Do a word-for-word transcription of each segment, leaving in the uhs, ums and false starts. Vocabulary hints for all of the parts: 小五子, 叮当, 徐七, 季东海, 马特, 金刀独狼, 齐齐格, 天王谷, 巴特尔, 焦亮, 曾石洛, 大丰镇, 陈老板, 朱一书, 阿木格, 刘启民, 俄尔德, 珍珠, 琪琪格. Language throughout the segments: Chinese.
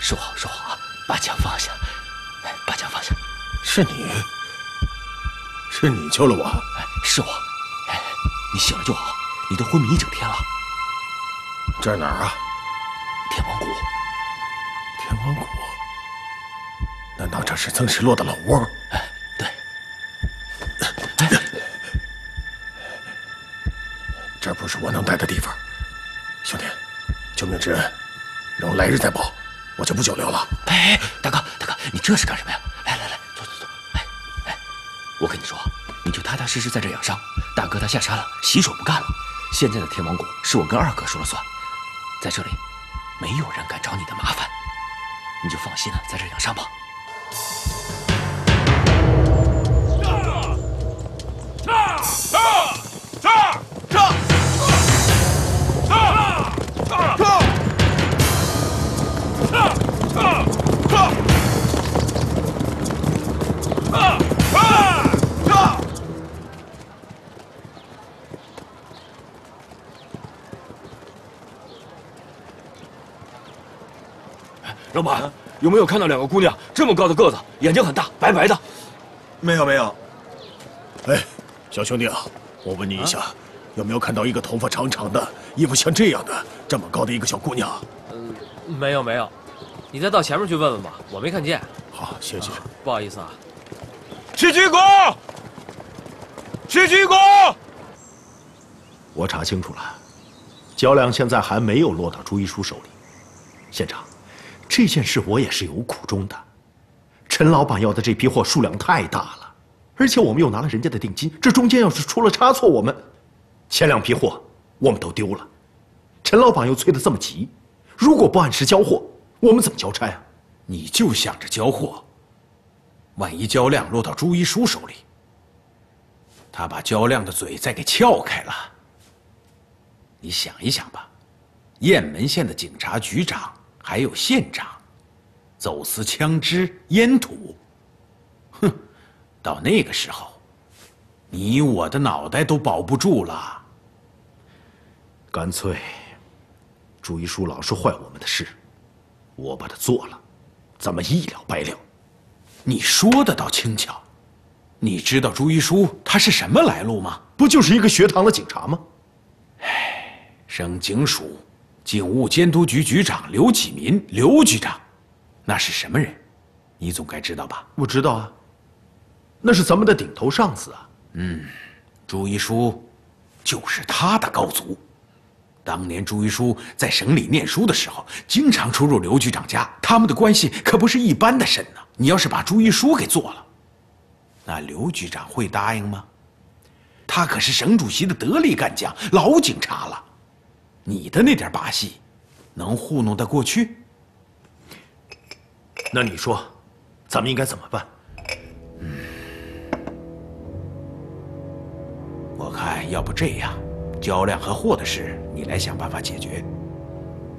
说好说好啊，把枪放下，哎，把枪放下。是你，是你救了我，哎，是我，哎，你醒了就好，你都昏迷一整天了。这是哪儿啊？天王谷。天王谷？难道这是曾石落的老窝？哎，对。哎，这不是我能待的地方，兄弟，救命之恩，容我来日再报。 我就不久留了。哎，大哥，大哥，你这是干什么呀？来来来，坐坐坐。哎哎，我跟你说，你就踏踏实实在这养伤。大哥他下山了，洗手不干了。现在的天王谷是我跟二哥说了算，在这里没有人敢找你的麻烦，你就放心的在这养伤吧。上上上上上上！ 老板，有没有看到两个姑娘？这么高的个子，眼睛很大，白白的。没有，没有。哎，小兄弟啊，我问你一下，啊、有没有看到一个头发长长的、衣服像这样的、这么高的一个小姑娘？嗯，没有，没有。 你再到前面去问问吧，我没看见。好，谢谢、啊。不好意思啊。去鞠躬，去鞠躬。我查清楚了，焦亮现在还没有落到朱一书手里。县长，这件事我也是有苦衷的。陈老板要的这批货数量太大了，而且我们又拿了人家的定金，这中间要是出了差错，我们前两批货我们都丢了。陈老板又催得这么急，如果不按时交货， 我们怎么交差啊？你就想着交货，万一焦亮落到朱一书手里，他把焦亮的嘴再给撬开了。你想一想吧，雁门县的警察局长还有县长，走私枪支、烟土，哼，到那个时候，你我的脑袋都保不住了。干脆，朱一书老是坏我们的事。 我把它做了，咱们一了百了。你说的倒轻巧，你知道朱一书他是什么来路吗？不就是一个学堂的警察吗？哎，省警署警务监督局局长刘启民，刘局长，那是什么人？你总该知道吧？我知道啊，那是咱们的顶头上司啊。嗯，朱一书就是他的高足。 当年朱一书在省里念书的时候，经常出入刘局长家，他们的关系可不是一般的深呢。你要是把朱一书给做了，那刘局长会答应吗？他可是省主席的得力干将，老警察了。你的那点把戏，能糊弄得过去？那你说，咱们应该怎么办？嗯，我看要不这样。 交量和货的事，你来想办法解决。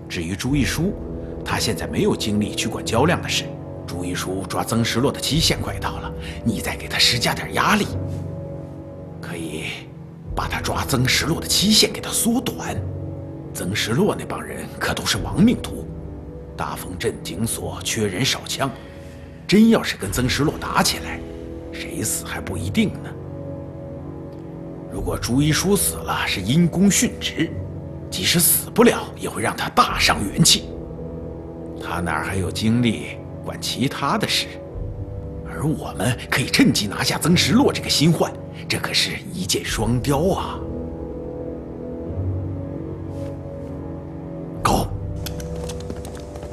至于朱一书，他现在没有精力去管交量的事。朱一书抓曾石洛的期限快到了，你再给他施加点压力，可以把他抓曾石洛的期限给他缩短。曾石洛那帮人可都是亡命徒，大丰镇警所缺人少枪，真要是跟曾石洛打起来，谁死还不一定呢。 如果朱一书死了是因公殉职，即使死不了，也会让他大伤元气。他哪还有精力管其他的事？而我们可以趁机拿下曾石洛这个新患，这可是一箭双雕啊！狗，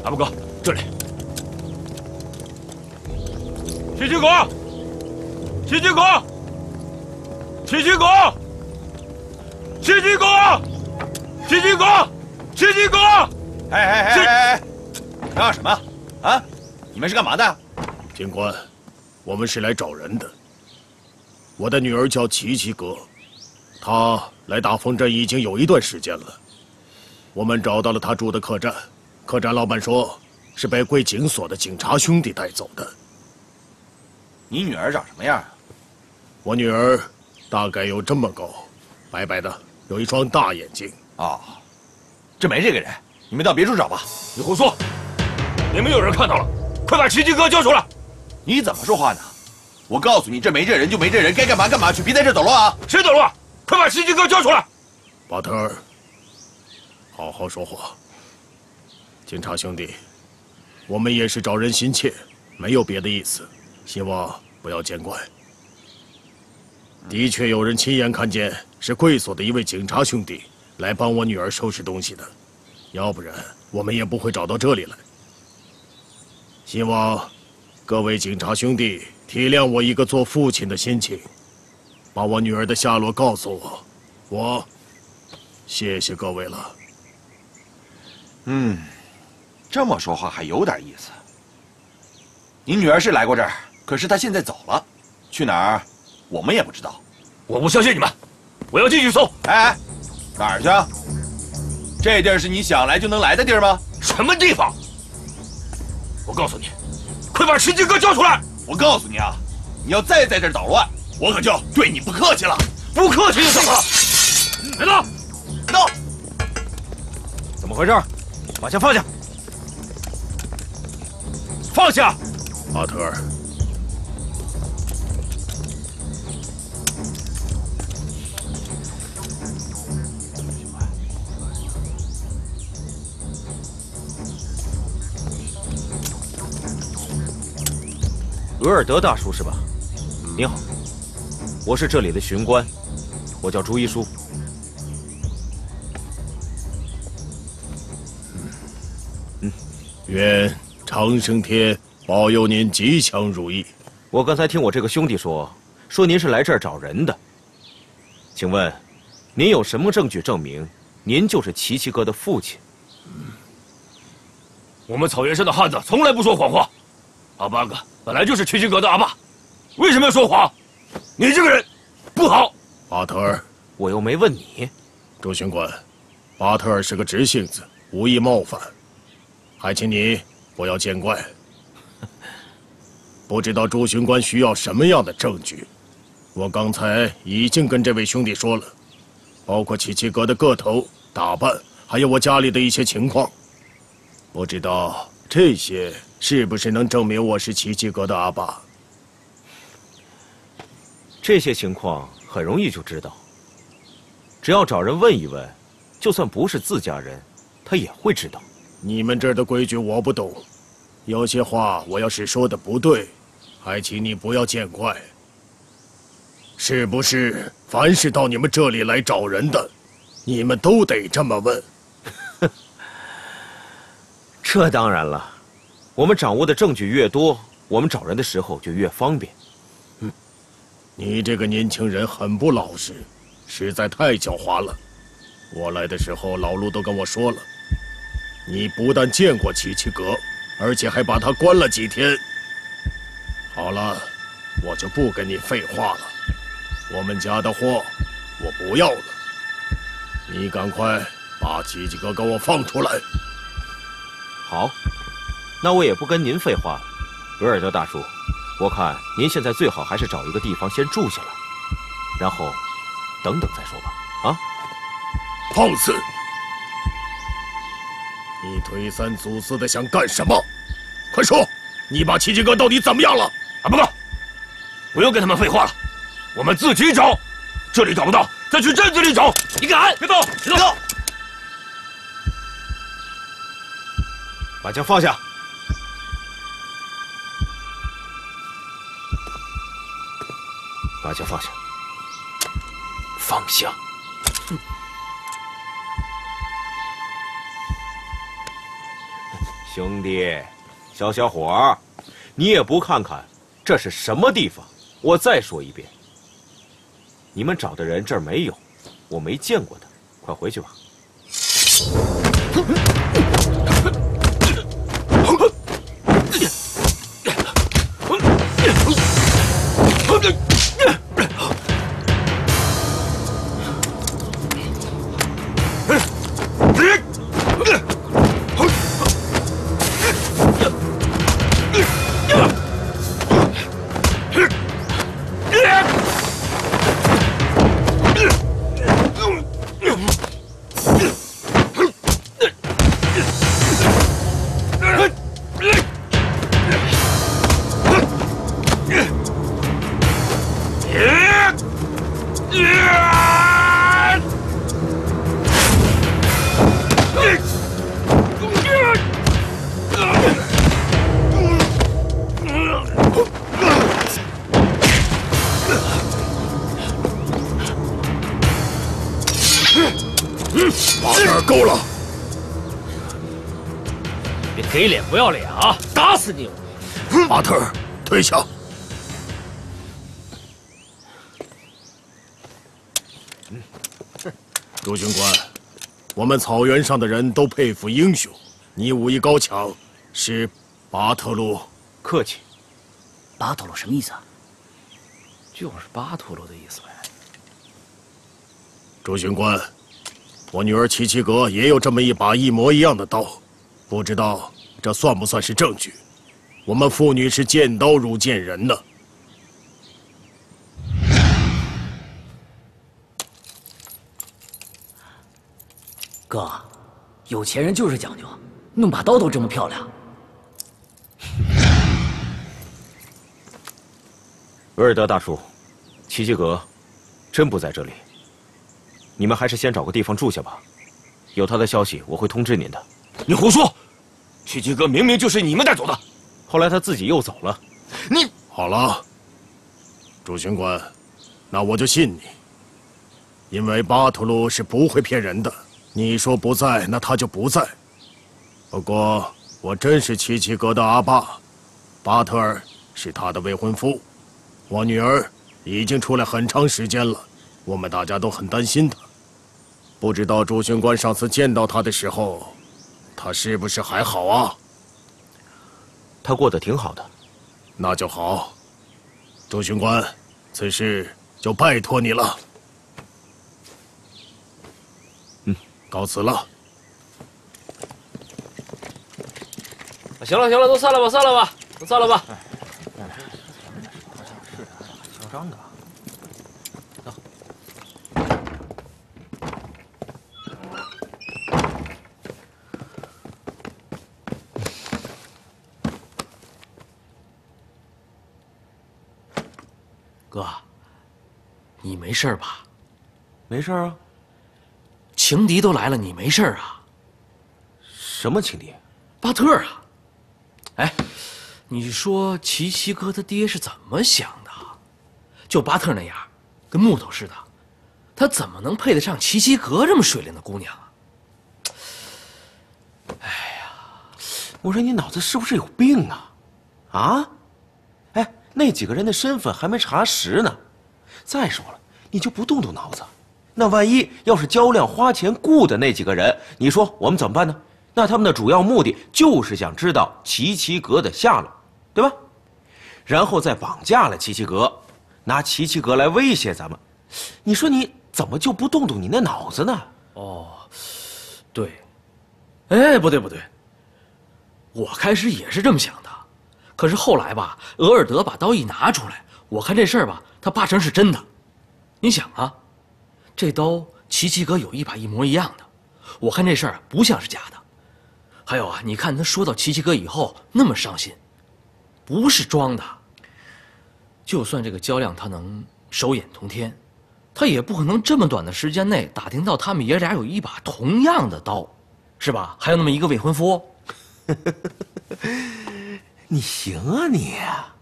阿布哥，这里。齐军狗，齐军狗。 齐军狗，齐军狗，齐军狗，齐军狗！哎哎哎哎！嚷嚷什么？啊！你们是干嘛的？警官，我们是来找人的。我的女儿叫齐齐格，她来大丰镇已经有一段时间了。我们找到了她住的客栈，客栈老板说是被贵警所的警察兄弟带走的。你女儿长什么样啊？我女儿 大概有这么高，白白的，有一双大眼睛。啊、哦，这没这个人，你们到别处找吧。你胡说！你们有人看到了，快把奇迹哥交出来！你怎么说话呢？我告诉你，这没这人就没这人，该干嘛干嘛去，别在这捣乱啊！谁捣乱？快把奇迹哥交出来！巴特尔，好好说话。警察兄弟，我们也是找人心切，没有别的意思，希望不要见怪。 的确有人亲眼看见，是贵所的一位警察兄弟来帮我女儿收拾东西的，要不然我们也不会找到这里来。希望各位警察兄弟体谅我一个做父亲的心情，把我女儿的下落告诉我，我谢谢各位了。嗯，这么说话还有点意思。你女儿是来过这儿，可是她现在走了，去哪儿？ 我们也不知道，我不相信你们，我要继续搜。哎，哪儿去啊？这地儿是你想来就能来的地儿吗？什么地方？我告诉你，快把奇迹哥交出来！我告诉你啊，你要再在这儿捣乱，我可就对你不客气了。不客气就怎么了？别闹！闹！怎么回事？把枪放下！放下！阿特尔。 俄尔德大叔是吧？您好，我是这里的巡官，我叫朱一叔。嗯，愿长生天保佑您吉祥如意。我刚才听我这个兄弟说，说您是来这儿找人的，请问，您有什么证据证明您就是奇奇哥的父亲？我们草原上的汉子从来不说谎话。 阿巴哥本来就是奇迹哥的阿爸，为什么要说谎？你这个人不好。巴特尔，我又没问你。周巡官，巴特尔是个直性子，无意冒犯，还请你不要见怪。不知道周巡官需要什么样的证据？我刚才已经跟这位兄弟说了，包括奇迹哥的个头、打扮，还有我家里的一些情况。不知道这些。 是不是能证明我是奇迹哥的阿爸？这些情况很容易就知道，只要找人问一问，就算不是自家人，他也会知道。你们这儿的规矩我不懂，有些话我要是说的不对，还请你不要见怪。是不是凡是到你们这里来找人的，你们都得这么问？这当然了。 我们掌握的证据越多，我们找人的时候就越方便。嗯，你这个年轻人很不老实，实在太狡猾了。我来的时候，老陆都跟我说了，你不但见过奇迹哥，而且还把他关了几天。好了，我就不跟你废话了。我们家的货，我不要了。你赶快把奇迹哥给我放出来。好。 那我也不跟您废话了，格尔德大叔，我看您现在最好还是找一个地方先住下来，然后等等再说吧。啊，胖子，你推三阻四的想干什么？快说，你把奇迹哥到底怎么样了？啊，不不，不用跟他们废话了，我们自己找，这里找不到，再去镇子里找。你敢？别动！别动！把枪放下。 把枪放下，放下！哼，兄弟，小小伙儿，你也不看看这是什么地方？我再说一遍，你们找的人这儿没有，我没见过他，快回去吧。够了！别给脸不要脸啊！打死你！马特尔，退下。 陆军官，我们草原上的人都佩服英雄，你武艺高强，是巴特鲁。客气。巴特鲁什么意思啊？就是巴特鲁的意思呗。朱军官，我女儿齐齐格也有这么一把一模一样的刀，不知道这算不算是证据？我们妇女是见刀如见人的。 哥，有钱人就是讲究，弄把刀都这么漂亮。维尔德大叔，齐齐格真不在这里，你们还是先找个地方住下吧。有他的消息，我会通知您的。你胡说！齐齐格明明就是你们带走的，后来他自己又走了。你好了，主巡官，那我就信你，因为巴图鲁是不会骗人的。 你说不在，那他就不在。不过我真是齐齐格的阿爸，巴特尔是他的未婚夫，我女儿已经出来很长时间了，我们大家都很担心她。不知道朱巡官上次见到她的时候，她是不是还好啊？她过得挺好的，那就好。朱巡官，此事就拜托你了。 告辞了。行了行了，都散了吧，散了吧，都散了吧。嚣张的，走。哥，你没事吧？没事啊。 情敌都来了，你没事啊？什么情敌？巴特尔啊！哎，你说齐齐哥他爹是怎么想的？就巴特那样，跟木头似的，他怎么能配得上齐齐哥这么水灵的姑娘啊？哎呀，我说你脑子是不是有病啊？啊？哎，那几个人的身份还没查实呢。再说了，你就不动动脑子？ 那万一要是焦亮花钱雇的那几个人，你说我们怎么办呢？那他们的主要目的就是想知道齐齐格的下落，对吧？然后再绑架了齐齐格，拿齐齐格来威胁咱们。你说你怎么就不动动你那脑子呢？哦，对，哎，不对不对，我开始也是这么想的，可是后来吧，俄尔德把刀一拿出来，我看这事儿吧，他八成是真的。你想啊。 这刀，齐齐格有一把一模一样的，我看这事儿不像是假的。还有啊，你看他说到齐齐格以后那么伤心，不是装的。就算这个焦亮他能手眼通天，他也不可能这么短的时间内打听到他们爷俩有一把同样的刀，是吧？还有那么一个未婚夫。你行啊你啊！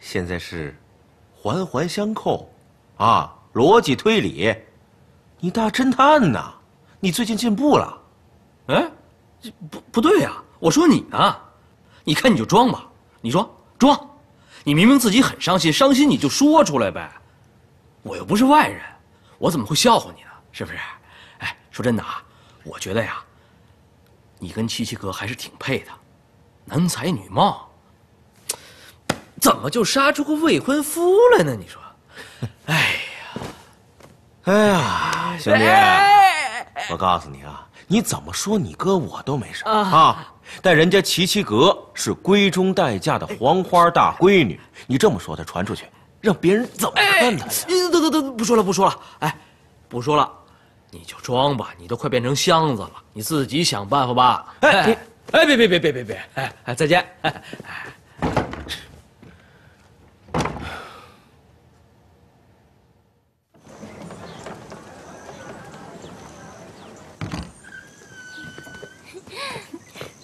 现在是环环相扣，啊，逻辑推理。 你大侦探呐，你最近进步了，哎，不不对呀、啊！我说你呢，你看你就装吧，你说装，你明明自己很伤心，伤心你就说出来呗，我又不是外人，我怎么会笑话你呢？是不是？哎，说真的啊，我觉得呀，你跟七七哥还是挺配的，男才女貌，怎么就杀出个未婚夫来呢？你说，哎。 哎呀，兄弟，我告诉你啊，你怎么说你哥我都没事啊，但人家齐齐格是闺中待嫁的黄花大闺女，你这么说她传出去，让别人怎么看她呀？得得得，不说了不说了，哎，不说了，你就装吧，你都快变成箱子了，你自己想办法吧。哎哎，别别别别别别，哎哎，再见。哎。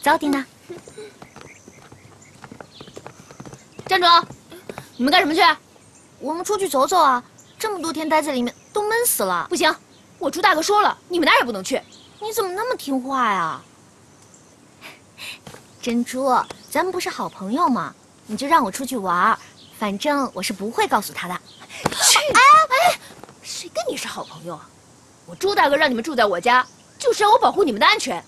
糟蒂呢？站住！你们干什么去？我们出去走走啊！这么多天待在里面都闷死了。不行，我朱大哥说了，你们哪儿也不能去。你怎么那么听话呀？珍珠，咱们不是好朋友吗？你就让我出去玩，反正我是不会告诉他的。去！哎哎，谁跟你是好朋友啊？我朱大哥让你们住在我家，就是让我保护你们的安全。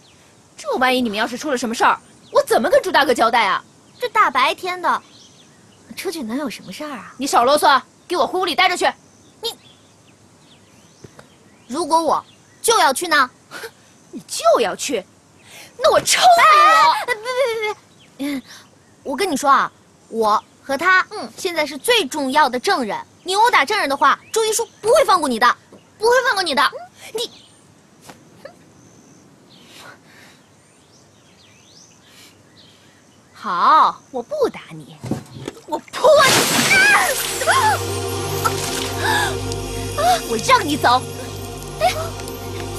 这万一你们要是出了什么事儿，我怎么跟朱大哥交代啊？这大白天的，出去能有什么事儿啊？你少啰嗦，给我回屋里待着去。你，如果我。 就要去呢，你就要去，那我抽你！别别别别！我跟你说啊，我和他，嗯，现在是最重要的证人。你殴打证人的话，周一叔不会放过你的，不会放过你的。你，好，我不打你，我泼你！我让你走。哎。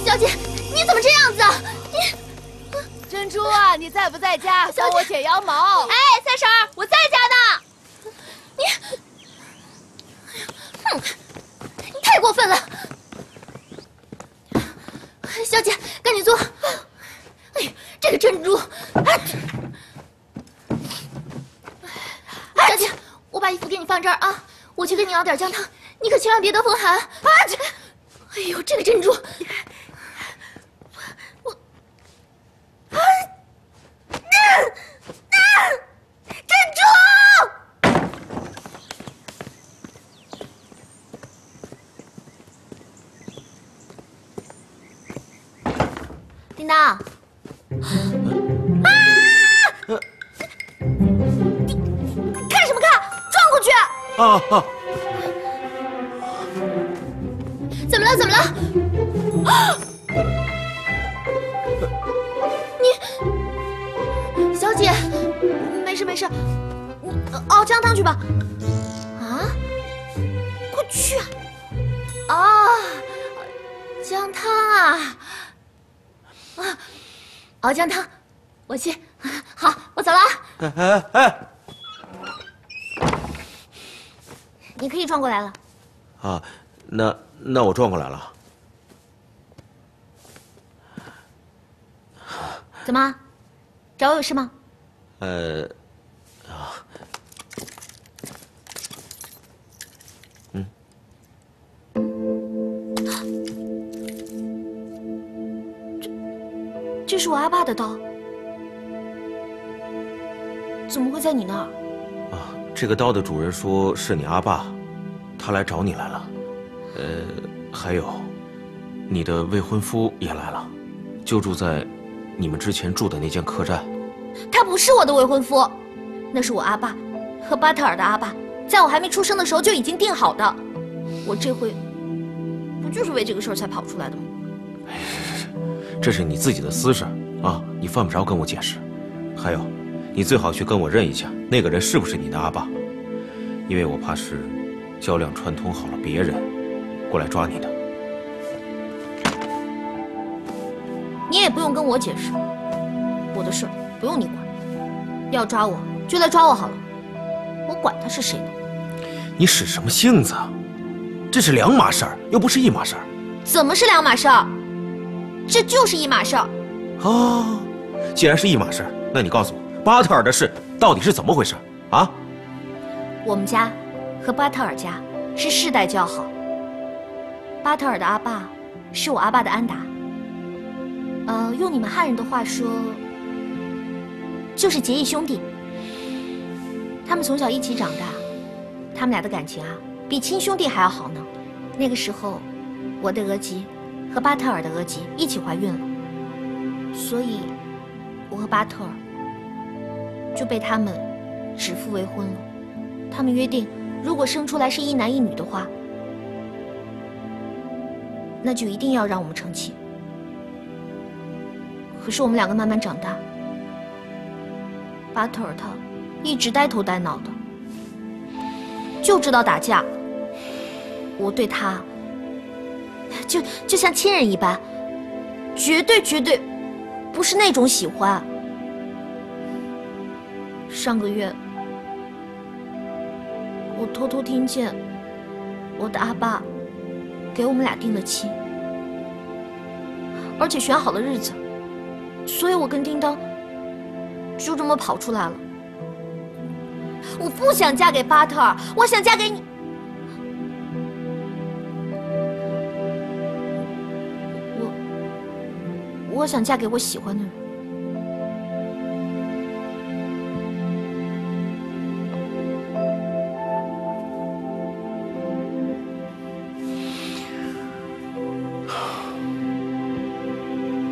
小姐，你怎么这样子啊？你，珍珠啊，你在不在家？帮我解羊毛。哎，三婶儿，我在家呢。你，哼，你太过分了。小姐，赶紧坐。哎，这个珍珠，哎，小姐，我把衣服给你放这儿啊，我去给你熬点姜汤，你可千万别得风寒啊！这，哎呦，这个珍珠。 叮当，啊！你看什么看？撞过去！啊啊！怎么了？怎么了？啊！你，小姐，没事没事，你熬姜汤去吧。啊！快去！啊，姜汤啊！ 啊，熬姜汤，我去。好，我走了啊。哎哎哎！你可以转过来了。啊，那那我转过来了。怎么，找我有事吗？呃，啊，嗯。 这是我阿爸的刀，怎么会在你那儿？啊，这个刀的主人说是你阿爸，他来找你来了。呃，还有，你的未婚夫也来了，就住在你们之前住的那间客栈。他不是我的未婚夫，那是我阿爸和巴特尔的阿爸，在我还没出生的时候就已经定好的。我这回不就是为这个事儿才跑出来的吗？ 这是你自己的私事啊，你犯不着跟我解释。还有，你最好去跟我认一下，那个人是不是你的阿爸，因为我怕是较量串通好了别人过来抓你的。你也不用跟我解释，我的事不用你管。要抓我就来抓我好了，我管他是谁呢。你使什么性子啊？这是两码事儿，又不是一码事儿。怎么是两码事儿？ 这就是一码事儿，哦，既然是一码事儿，那你告诉我巴特尔的事到底是怎么回事啊？我们家和巴特尔家是世代交好。巴特尔的阿爸是我阿爸的安达，呃，用你们汉人的话说，就是结义兄弟。他们从小一起长大，他们俩的感情啊，比亲兄弟还要好呢。那个时候，我的额吉。 和巴特尔的额吉一起怀孕了，所以我和巴特尔就被他们指腹为婚了。他们约定，如果生出来是一男一女的话，那就一定要让我们成亲。可是我们两个慢慢长大，巴特尔他一直呆头呆脑的，就知道打架。我对他。 就就像亲人一般，绝对绝对不是那种喜欢。上个月，我偷偷听见我的阿爸给我们俩定了亲，而且选好了日子，所以我跟叮当就这么跑出来了。我不想嫁给巴特尔，我想嫁给你。我我想嫁给我喜欢的人。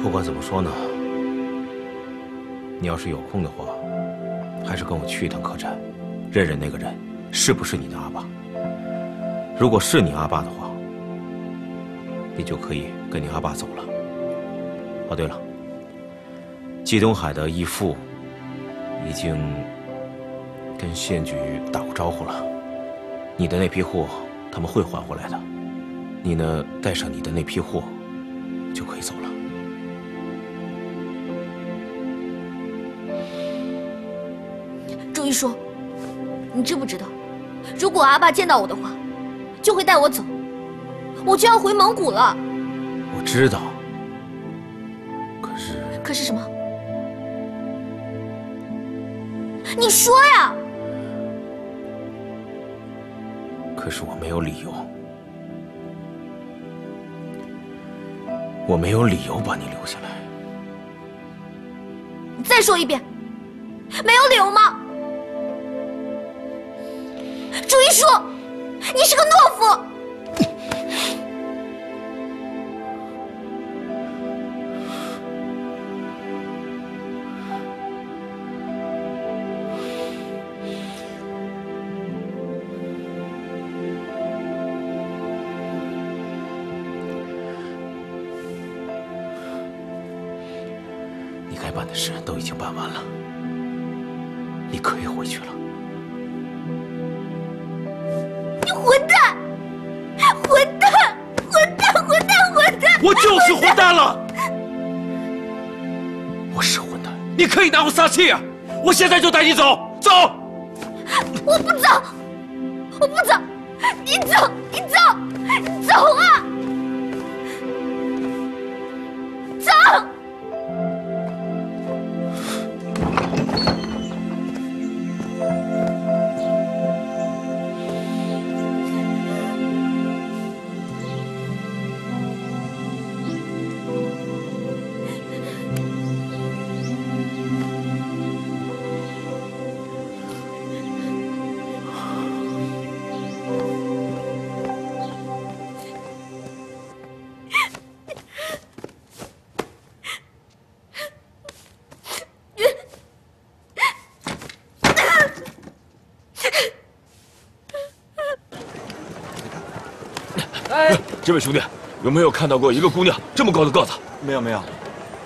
不管怎么说呢，你要是有空的话，还是跟我去一趟客栈，认认那个人是不是你的阿爸。如果是你阿爸的话，你就可以跟你阿爸走了。哦，对了，季东海的义父已经跟县局打过招呼了，你的那批货他们会还回来的。你呢，带上你的那批货就可以走了。 一说，你知不知道？如果阿爸见到我的话，就会带我走，我就要回蒙古了。我知道，可是可是什么？你说呀！可是我没有理由，我没有理由把你留下来。你再说一遍，没有理由吗？ 楚一舒，你是个懦夫！你该办的事都已经办完了，你可以回去了。 我就是混蛋了，我是混蛋，你可以拿我撒气啊！我现在就带你走，走！我不走，我不走，你走，你走，你走啊！走！这位兄弟，有没有看到过一个姑娘这么高的个子？没有没有，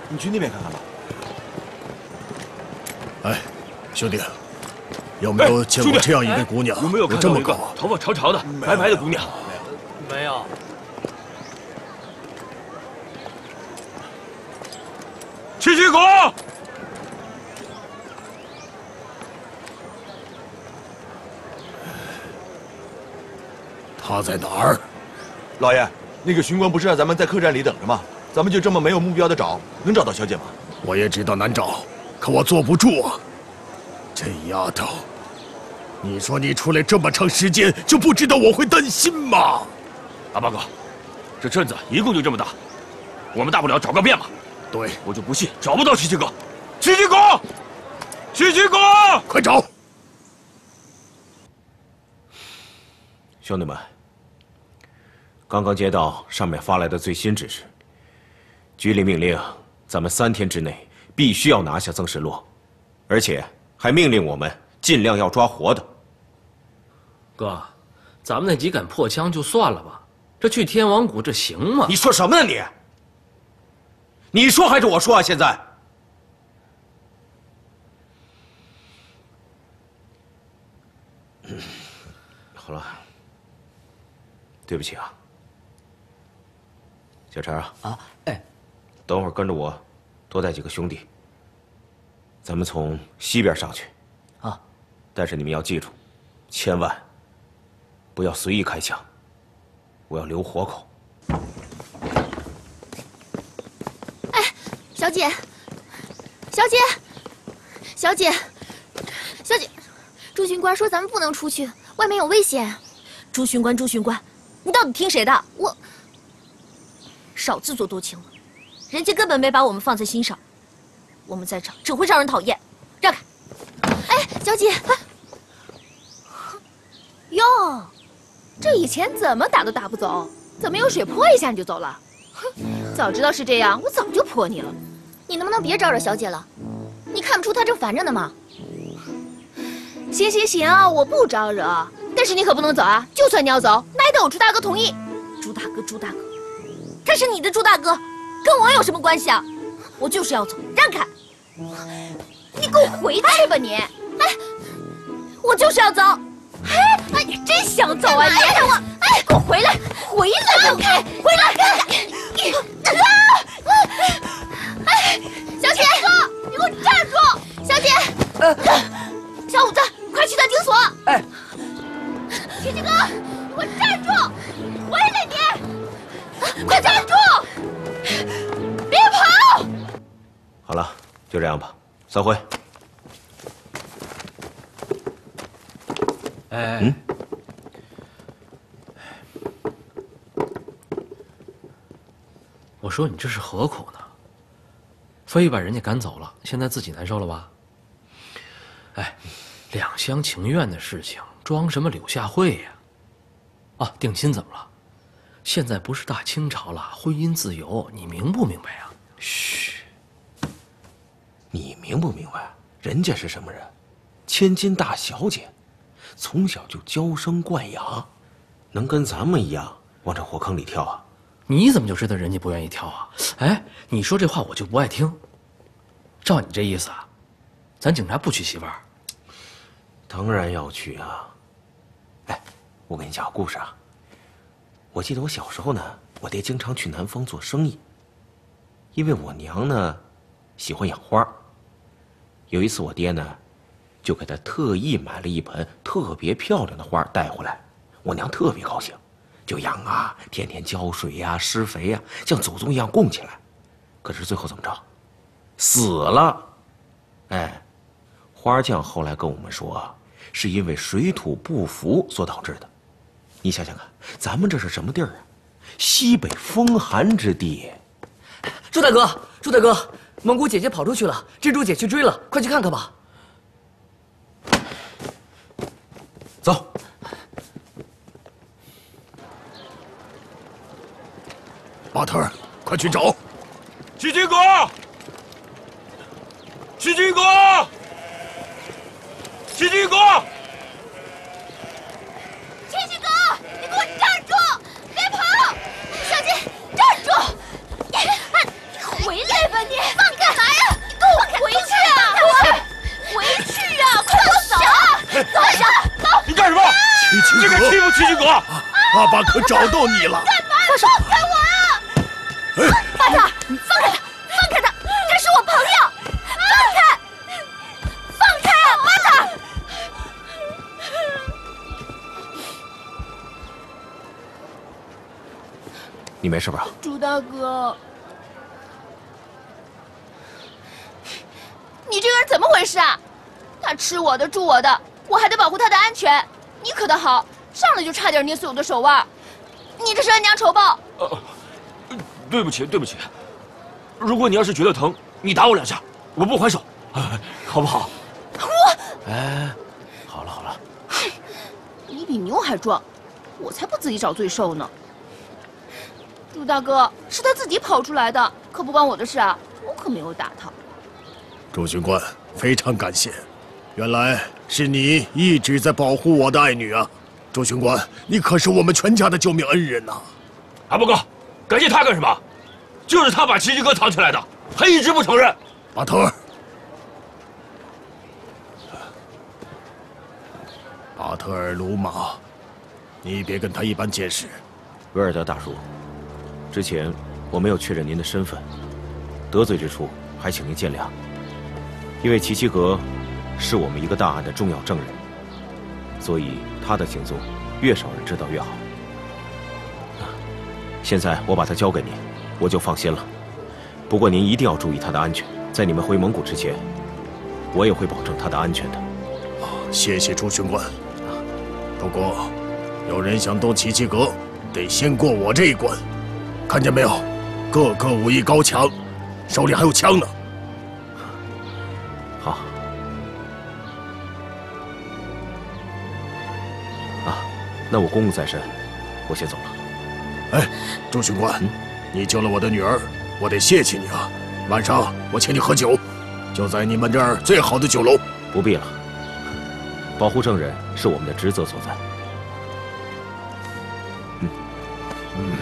你去那边看看吧。哎，兄弟，有没有见过这样一位姑娘？有没有看到一个头发长长的、白白的姑娘？没有，没有。去去狗！ 他在哪儿？ 老爷，那个巡官不是让咱们在客栈里等着吗？咱们就这么没有目标的找，能找到小姐吗？我也知道难找，可我坐不住啊！这丫头，你说你出来这么长时间，就不知道我会担心吗？阿八哥，这镇子一共就这么大，我们大不了找个遍嘛。对，我就不信找不到徐七哥。徐七哥，徐七哥，快找！兄弟们。 刚刚接到上面发来的最新指示，局里命令咱们三天之内必须要拿下曾石洛，而且还命令我们尽量要抓活的。哥，咱们那几杆破枪就算了吧，这去天王谷这行吗？你说什么呢你？你说还是我说啊？现在好了，对不起啊。 小陈啊啊！哎，等会儿跟着我，多带几个兄弟。咱们从西边上去。啊！但是你们要记住，千万不要随意开枪，我要留活口。小姐，小姐，小姐，小姐，朱巡官说咱们不能出去，外面有危险。朱巡官，朱巡官，你到底听谁的？我少自作多情了，人家根本没把我们放在心上，我们在场只会让人讨厌。让开！哎，小姐，哟、哎，这以前怎么打都打不走，怎么有水泼一下你就走了？ 早知道是这样，我早就泼你了。你能不能别招惹小姐了？你看不出她正烦着呢吗？行行行、啊，我不招惹，但是你可不能走啊！就算你要走，那也得我朱大哥同意。朱大哥，朱大哥，他是你的朱大哥，跟我有什么关系啊？我就是要走，让开！你给我回去吧你！哎，我就是要走。哎，哎，你真想走啊？你让我，哎，给我回来，回来，让开，回来！ 哎，小姐，你给我站住！小姐，小五子，快去大警所！哎，琪琪哥，你给我站住！回来你，快站住！别跑！好了，就这样吧，散会。哎，嗯。 我说你这是何苦呢？非把人家赶走了，现在自己难受了吧？哎，两厢情愿的事情，装什么柳下惠呀？啊，定亲怎么了？现在不是大清朝了，婚姻自由，你明不明白啊？嘘，你明不明白？人家是什么人？千金大小姐，从小就娇生惯养，能跟咱们一样往这火坑里跳啊？ 你怎么就知道人家不愿意跳啊？哎，你说这话我就不爱听。照你这意思啊，咱警察不娶媳妇儿？当然要娶啊！哎，我跟你讲个故事啊。我记得我小时候呢，我爹经常去南方做生意，因为我娘呢喜欢养花。有一次我爹呢，就给她特意买了一盆特别漂亮的花带回来，我娘特别高兴。 就养啊，天天浇水呀、啊、施肥呀、啊，像祖宗一样供起来。可是最后怎么着，死了。哎，花匠后来跟我们说，是因为水土不服所导致的。你想想看，咱们这是什么地儿啊？西北风寒之地。朱大哥，朱大哥，蒙古姐姐跑出去了，珍珠姐去追了，快去看看吧。走。 马特，快去找！齐金国，齐金国，齐金国，齐金国，你给我站住！别跑！小姐，站住！你回来吧你！放你干嘛呀？你给我回去啊！回去啊！快给我走啊！走啊！走！你干什么？你这个欺负齐金国！爸爸可找到你了！干嘛？放手！放开我！ 马特，放开他，放开他，他是我朋友，放开，放开啊，马特！你没事吧，朱大哥？你这个人怎么回事啊？他吃我的，住我的，我还得保护他的安全。你可倒好，上来就差点捏碎我的手腕，你这是恩将仇报。呃 对不起，对不起。如果你要是觉得疼，你打我两下，我不还手，好不好？我……哎，好了好了。你比牛还壮，我才不自己找罪受呢。朱大哥是他自己跑出来的，可不关我的事啊，我可没有打他。朱巡官，非常感谢，原来是你一直在保护我的爱女啊，朱巡官，你可是我们全家的救命恩人呐！还不够。 感谢他干什么？就是他把奇迹哥藏起来的，还一直不承认。马头儿，巴特尔鲁马，你别跟他一般见识。维尔德大叔，之前我没有确认您的身份，得罪之处还请您见谅。因为奇迹哥是我们一个大案的重要证人，所以他的行踪越少人知道越好。 现在我把它交给你，我就放心了。不过您一定要注意他的安全，在你们回蒙古之前，我也会保证他的安全的。谢谢朱巡官。不过，有人想动奇迹阁，得先过我这一关。看见没有，个个武艺高强，手里还有枪呢。 好啊，那我公务在身，我先走了。哎，朱巡官，嗯、你救了我的女儿，我得谢谢你啊！晚上我请你喝酒，就在你们这儿最好的酒楼。不必了，保护证人是我们的职责所在。嗯嗯。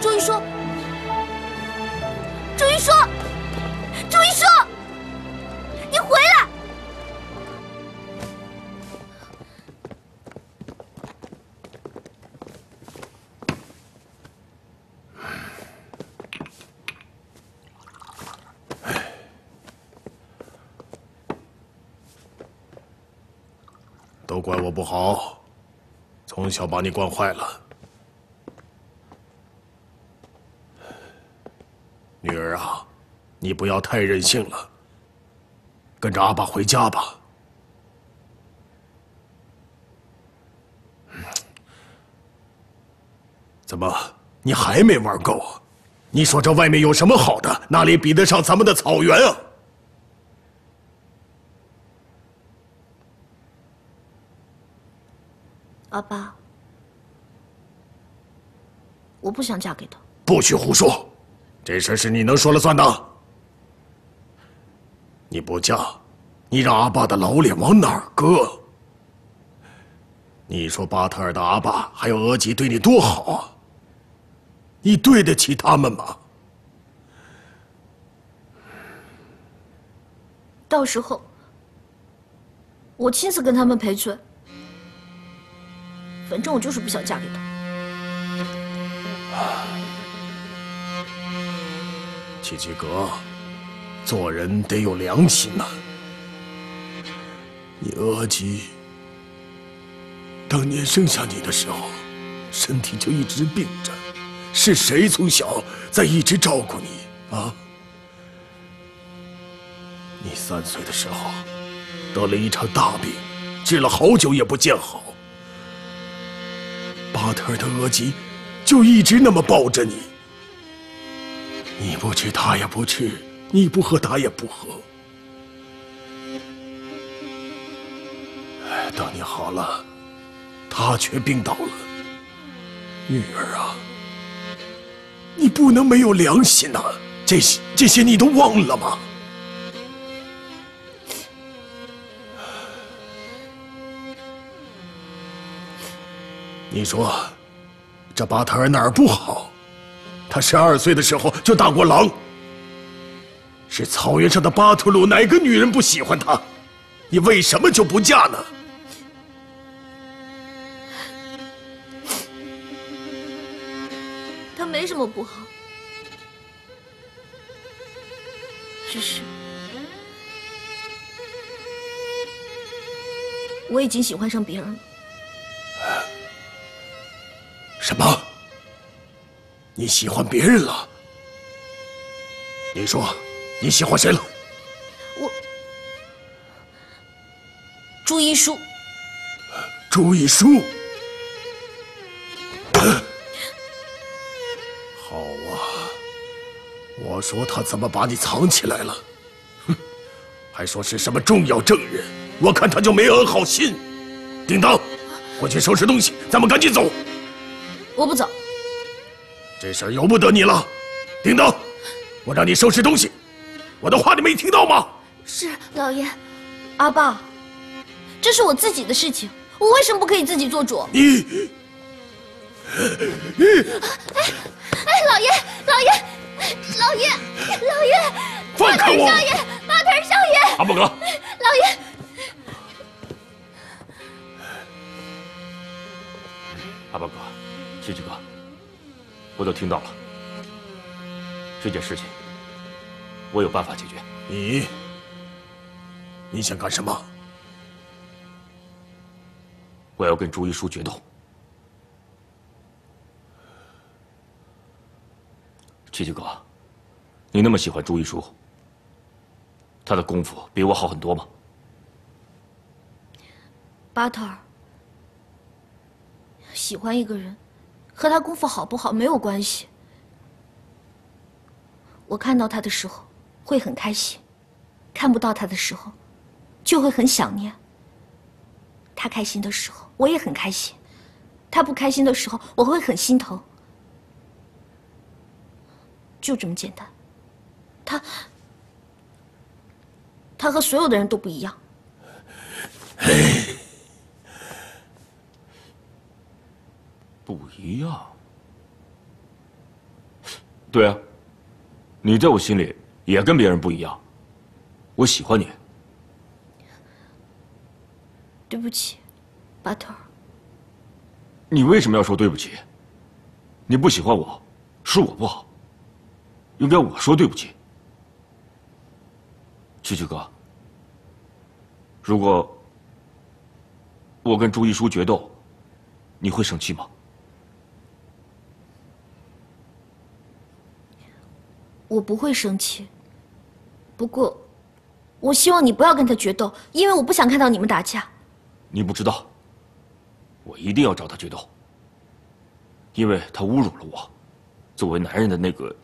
周一说。 朱一硕，朱一硕，你回来！都怪我不好，从小把你惯坏了。 女儿啊，你不要太任性了。跟着阿爸回家吧。怎么，你还没玩够啊？你说这外面有什么好的？哪里比得上咱们的草原啊？阿爸，我不想嫁给他。不许胡说！ 这事是你能说了算的。你不嫁，你让阿爸的老脸往哪儿搁？你说巴特尔的阿爸还有额吉对你多好啊，你对得起他们吗？到时候我亲自跟他们赔罪。反正我就是不想嫁给他。 奇迹阁，做人得有良心呐、啊。你额吉当年生下你的时候，身体就一直病着，是谁从小在一直照顾你啊？你三岁的时候得了一场大病，治了好久也不见好。巴特尔的额吉就一直那么抱着你。 你不吃，他也不吃；你不喝，他也不喝。等你好了，他却病倒了。女儿啊，你不能没有良心呐、啊！这些这些你都忘了吗？你说，这巴特尔哪儿不好？ 他十二岁的时候就打过狼，是草原上的巴图鲁，哪个女人不喜欢他？你为什么就不嫁呢？他没什么不好，只是我已经喜欢上别人了。什么？ 你喜欢别人了？你说你喜欢谁了？我，朱一书。朱一书，好啊！我说他怎么把你藏起来了？哼，还说是什么重要证人，我看他就没安好心。叮当，回去收拾东西，咱们赶紧走。我不走。 这事儿由不得你了，叮当，我让你收拾东西，我的话你没听到吗？是老爷，阿爸，这是我自己的事情，我为什么不可以自己做主？你，你，哎哎，老爷，老爷，老爷，老爷，放开我！马特少爷，马特少爷，阿木格，老爷。 阿巴哥，奇迹哥。 我都听到了，这件事情我有办法解决。你，你想干什么？我要跟朱一书决斗。谢谢哥，你那么喜欢朱一舒，他的功夫比我好很多吗？巴特尔，喜欢一个人，和他功夫好不好没有关系。我看到他的时候会很开心，看不到他的时候就会很想念。他开心的时候我也很开心，他不开心的时候我会很心疼。 就这么简单，他，他和所有的人都不一样。不一样？对啊，你在我心里也跟别人不一样，我喜欢你。对不起，巴特尔。你为什么要说对不起？你不喜欢我，是我不好。 应该我说对不起，蛐蛐哥。如果我跟朱一舒决斗，你会生气吗？我不会生气，不过我希望你不要跟他决斗，因为我不想看到你们打架。你不知道，我一定要找他决斗，因为他侮辱了我，作为男人的那个。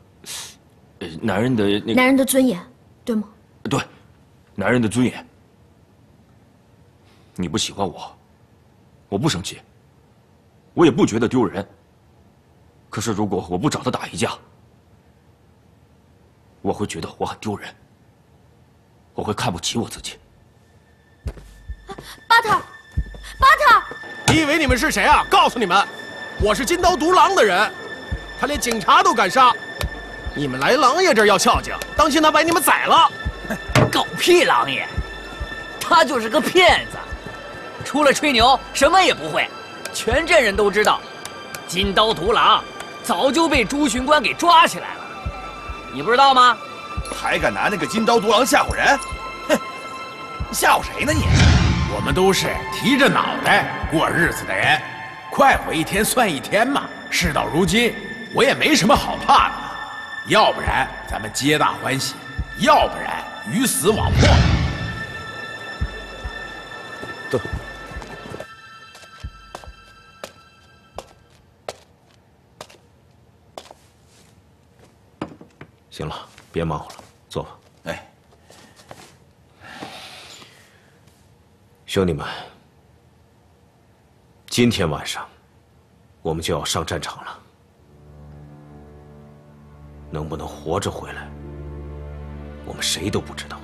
男人的那个、男人的尊严，对吗？对，男人的尊严。你不喜欢我，我不生气，我也不觉得丢人。可是如果我不找他打一架，我会觉得我很丢人，我会看不起我自己。巴特，巴特！你以为你们是谁啊？告诉你们，我是金刀独狼的人，他连警察都敢杀。 你们来狼爷这儿要孝敬，当心他把你们宰了！狗屁狼爷，他就是个骗子，除了吹牛什么也不会。全镇人都知道，金刀独狼早就被朱巡官给抓起来了，你不知道吗？还敢拿那个金刀独狼吓唬人？哼，吓唬谁呢你？我们都是提着脑袋过日子的人，快活一天算一天嘛。事到如今，我也没什么好怕的。 要不然咱们皆大欢喜，要不然鱼死网破。走。行了，别忙活了，坐吧。哎，兄弟们，今天晚上我们就要上战场了。 能不能活着回来，我们谁都不知道。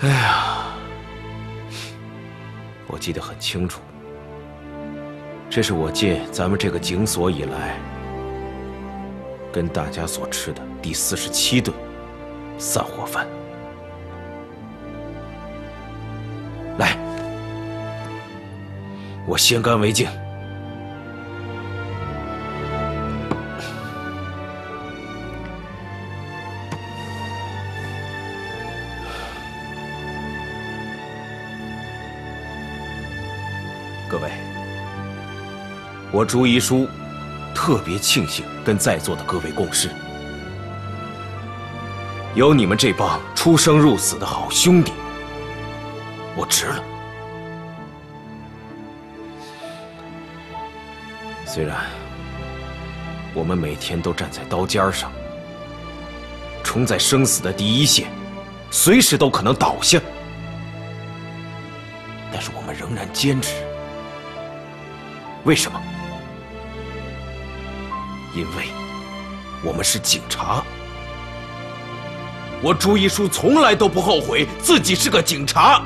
哎呀，我记得很清楚，这是我进咱们这个警所以来，跟大家所吃的第四十七顿散伙饭。来。 我先干为敬。各位，我朱一舒特别庆幸跟在座的各位共事，有你们这帮出生入死的好兄弟，我值了。 虽然我们每天都站在刀尖上，冲在生死的第一线，随时都可能倒下，但是我们仍然坚持。为什么？因为我们是警察。我朱一舒从来都不后悔自己是个警察。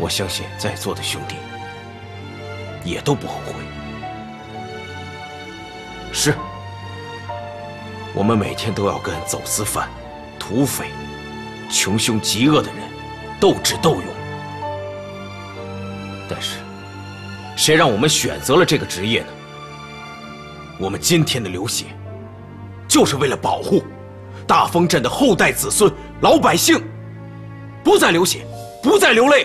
我相信在座的兄弟。 也都不后悔。是，我们每天都要跟走私犯、土匪、穷凶极恶的人斗智斗勇。但是，谁让我们选择了这个职业呢？我们今天的流血，就是为了保护大丰镇的后代子孙、老百姓，不再流血，不再流泪。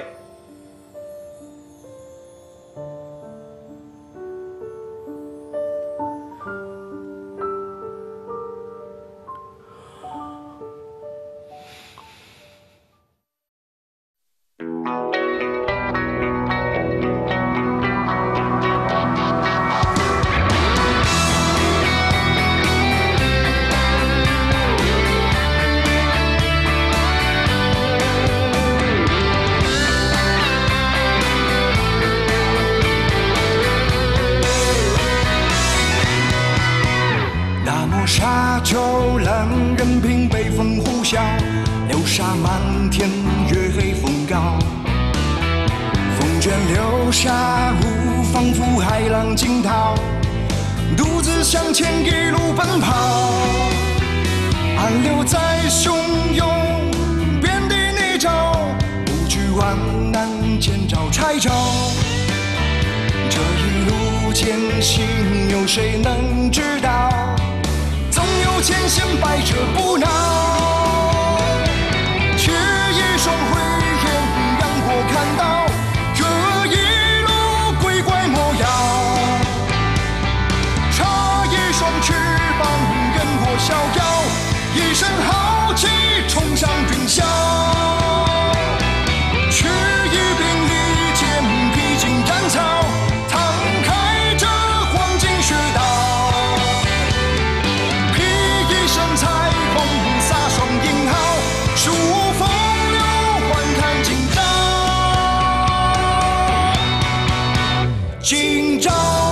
今朝。